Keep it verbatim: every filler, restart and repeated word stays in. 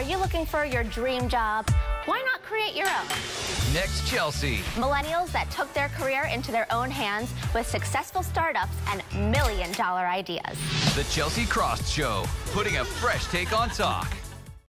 Are you looking for your dream job? Why not create your own? Next Chelsea. Millennials that took their career into their own hands with successful startups and million dollar ideas. The Chelsea Krost Show, putting a fresh take on talk.